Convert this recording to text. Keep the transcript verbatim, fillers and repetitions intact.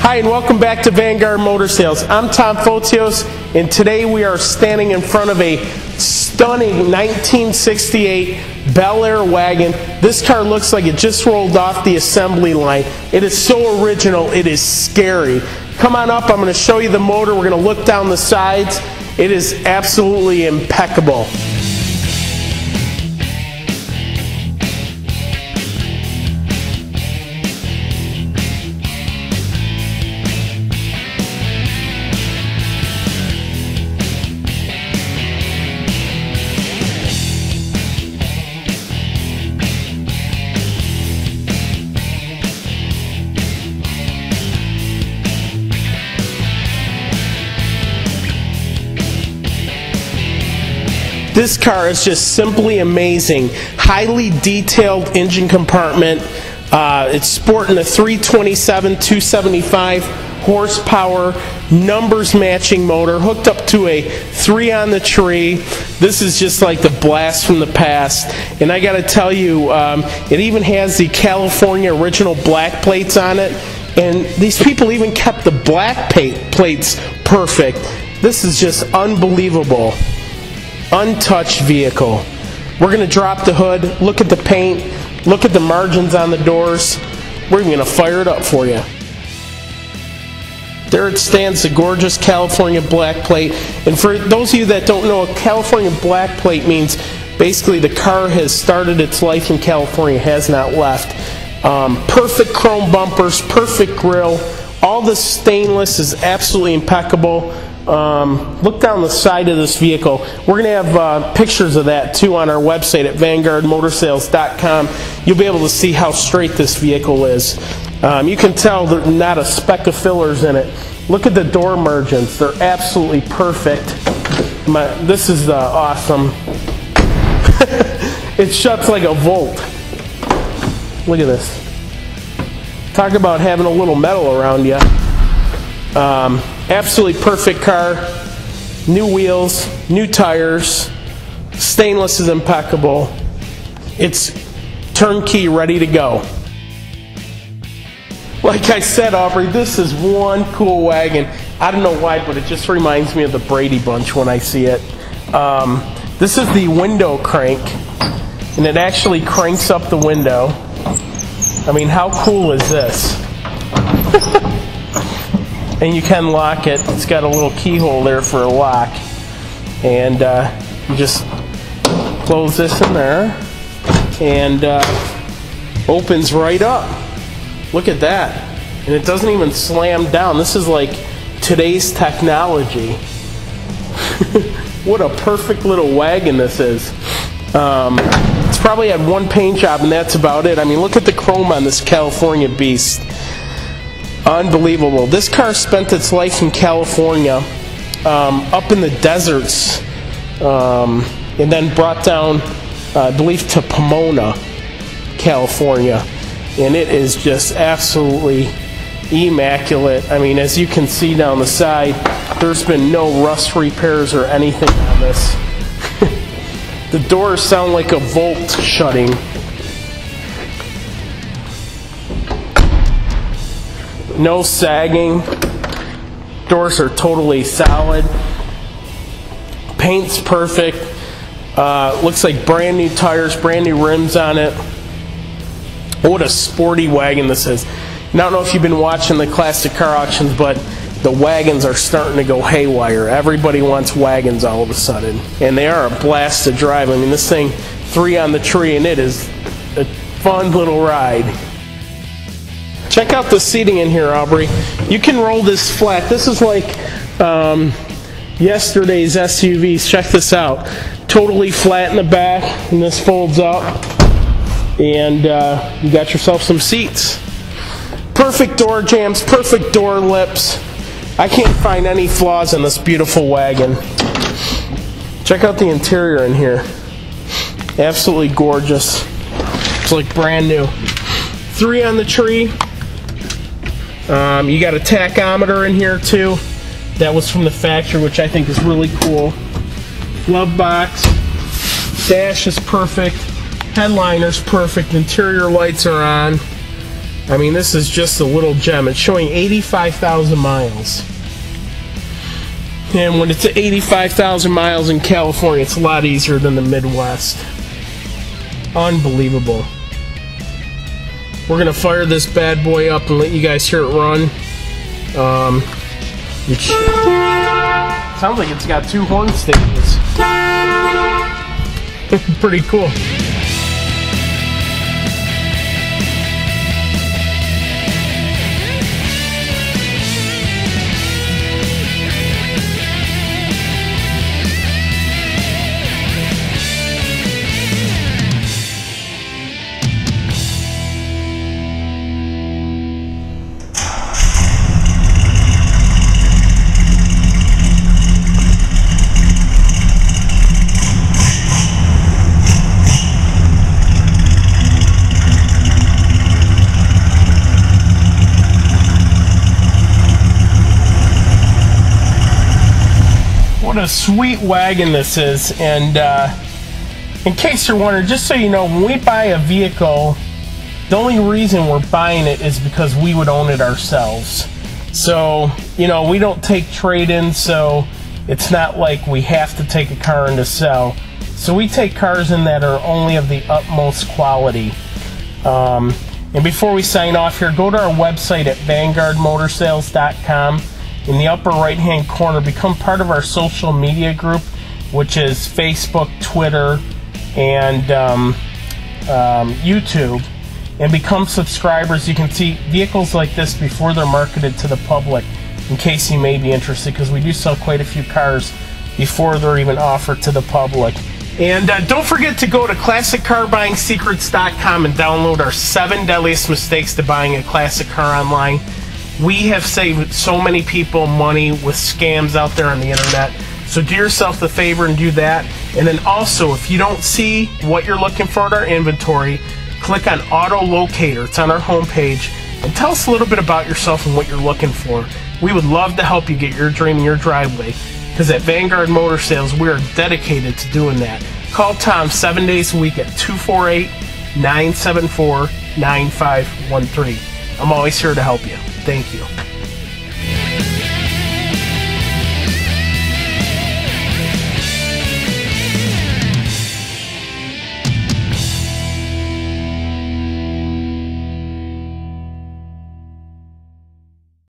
Hi, and welcome back to Vanguard Motor Sales. I'm Tom Fotios, and today we are standing in front of a stunning nineteen sixty-eight Bel Air wagon. This car looks like it just rolled off the assembly line. It is so original, it is scary. Come on up, I'm going to show you the motor. We're going to look down the sides. It is absolutely impeccable. This car is just simply amazing. Highly detailed engine compartment. Uh, it's sporting a three twenty-seven, two seventy-five horsepower, numbers matching motor, hooked up to a three on the tree. This is just like the blast from the past. And I gotta tell you, um, it even has the California original black plates on it. And these people even kept the black plates perfect. This is just unbelievable. Untouched vehicle. We're going to drop the hood, look at the paint, look at the margins on the doors. We're even going to fire it up for you. There it stands, the gorgeous California black plate. And for those of you that don't know, a California black plate means basically the car has started its life in California, has not left. Um, perfect chrome bumpers, perfect grille. All the stainless is absolutely impeccable. Um, look down the side of this vehicle. We're going to have uh, pictures of that too on our website at Vanguard Motor Sales dot com. You'll be able to see how straight this vehicle is. Um, you can tell there's not a speck of fillers in it. Look at the door margins. They're absolutely perfect. My, this is uh, awesome. It shuts like a volt. Look at this. Talk about having a little metal around you. Um, absolutely perfect car, new wheels, new tires, stainless is impeccable, it's turnkey, ready to go. Like I said, Aubrey, this is one cool wagon. I don't know why, but it just reminds me of the Brady Bunch when I see it. Um, this is the window crank, and it actually cranks up the window. I mean, how cool is this? And you can lock it. It's got a little keyhole there for a lock. And uh, you just close this in there and uh, opens right up. Look at that. And it doesn't even slam down. This is like today's technology. What a perfect little wagon this is. Um, it's probably had one paint job and that's about it. I mean, look at the chrome on this California beast. Unbelievable. This car spent its life in California, um, up in the deserts, um, and then brought down, uh, I believe, to Pomona, California. And it is just absolutely immaculate. I mean, as you can see down the side, there's been no rust repairs or anything on this. The doors sound like a volt shutting. No sagging. Doors are totally solid. Paint's perfect. Uh, looks like brand new tires, brand new rims on it. What a sporty wagon this is. And I don't know if you've been watching the classic car auctions, but the wagons are starting to go haywire. Everybody wants wagons all of a sudden. And they are a blast to drive. I mean, this thing, three on the tree, and it is a fun little ride. Check out the seating in here, Aubrey. You can roll this flat. This is like um, yesterday's S U Vs. Check this out. Totally flat in the back, and this folds up. And uh, you got yourself some seats. Perfect door jambs, perfect door lips. I can't find any flaws in this beautiful wagon. Check out the interior in here. Absolutely gorgeous. It's like brand new. Three on the tree. Um, you got a tachometer in here too. That was from the factory, which I think is really cool. Glove box. Dash is perfect. Headliner's perfect. Interior lights are on. I mean, this is just a little gem. It's showing eighty-five thousand miles. And when it's at eighty-five thousand miles in California, it's a lot easier than the Midwest. Unbelievable. We're going to fire this bad boy up and let you guys hear it run. Um, which sounds like it's got two horn stages. Pretty cool. What a sweet wagon this is. And uh, in case you're wondering, just so you know, when we buy a vehicle, the only reason we're buying it is because we would own it ourselves. So, you know, we don't take trade-ins, so it's not like we have to take a car in to sell. So we take cars in that are only of the utmost quality. Um, and before we sign off here, go to our website at Vanguard Motor Sales dot com. In the upper right hand corner, become part of our social media group, which is Facebook, Twitter, and um, um, YouTube, and become subscribers. You can see vehicles like this before they're marketed to the public, in case you may be interested, because we do sell quite a few cars before they're even offered to the public. And uh, don't forget to go to Classic Car Buying Secrets dot com and download our seven deadliest mistakes to buying a classic car online. We have saved so many people money with scams out there on the internet. So do yourself the favor and do that. And then also, if you don't see what you're looking for in our inventory, click on Auto Locator. It's on our homepage. And tell us a little bit about yourself and what you're looking for. We would love to help you get your dream in your driveway, because at Vanguard Motor Sales, we are dedicated to doing that. Call Tom seven days a week at two four eight, nine seven four, nine five one three. I'm always here to help you. Thank you.